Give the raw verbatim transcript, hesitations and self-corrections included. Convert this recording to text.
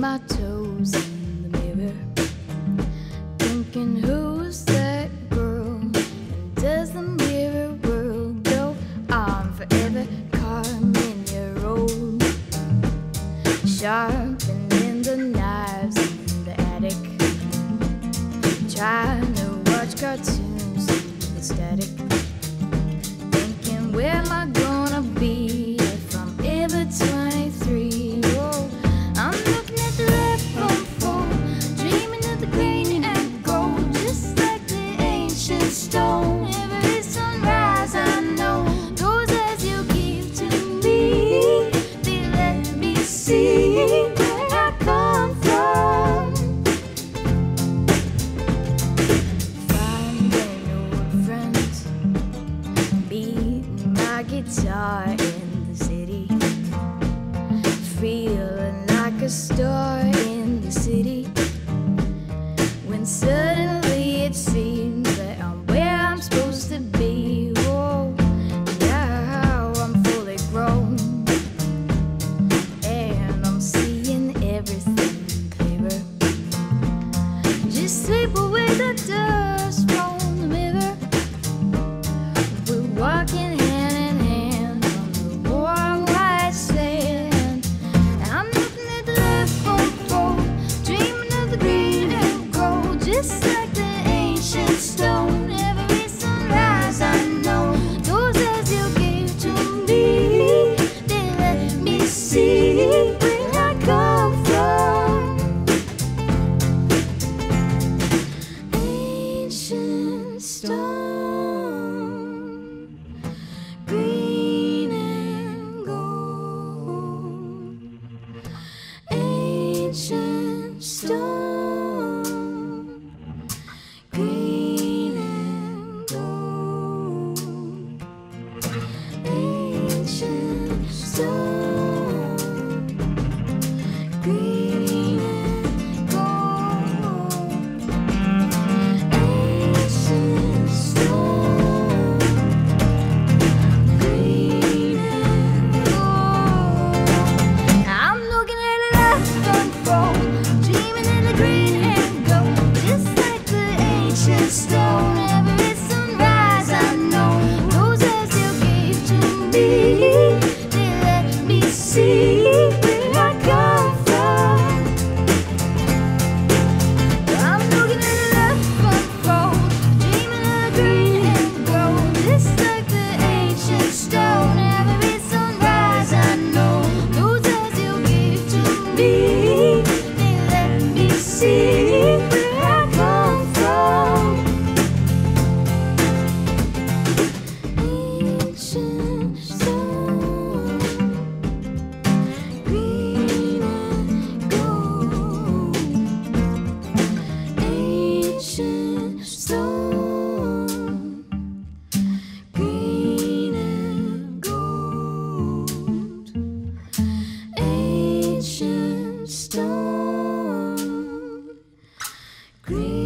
my toes in the mirror, thinking, who's that girl? And does the mirror world go on forever? Carmen, you're old, sharpening the knives in the attic, trying to watch cartoons with static, thinking, where am I gonna be if I'm ever twenty-three? Guitar in the city, feeling like a star in the city, when suddenly it seems that I'm where I'm supposed to be. Whoa, now I'm fully grown, and I'm seeing everything clearer. Just sweep away the dust from the mirror. We're walking stone, green and gold, ancient stone, green and gold, ancient stone, green. Green.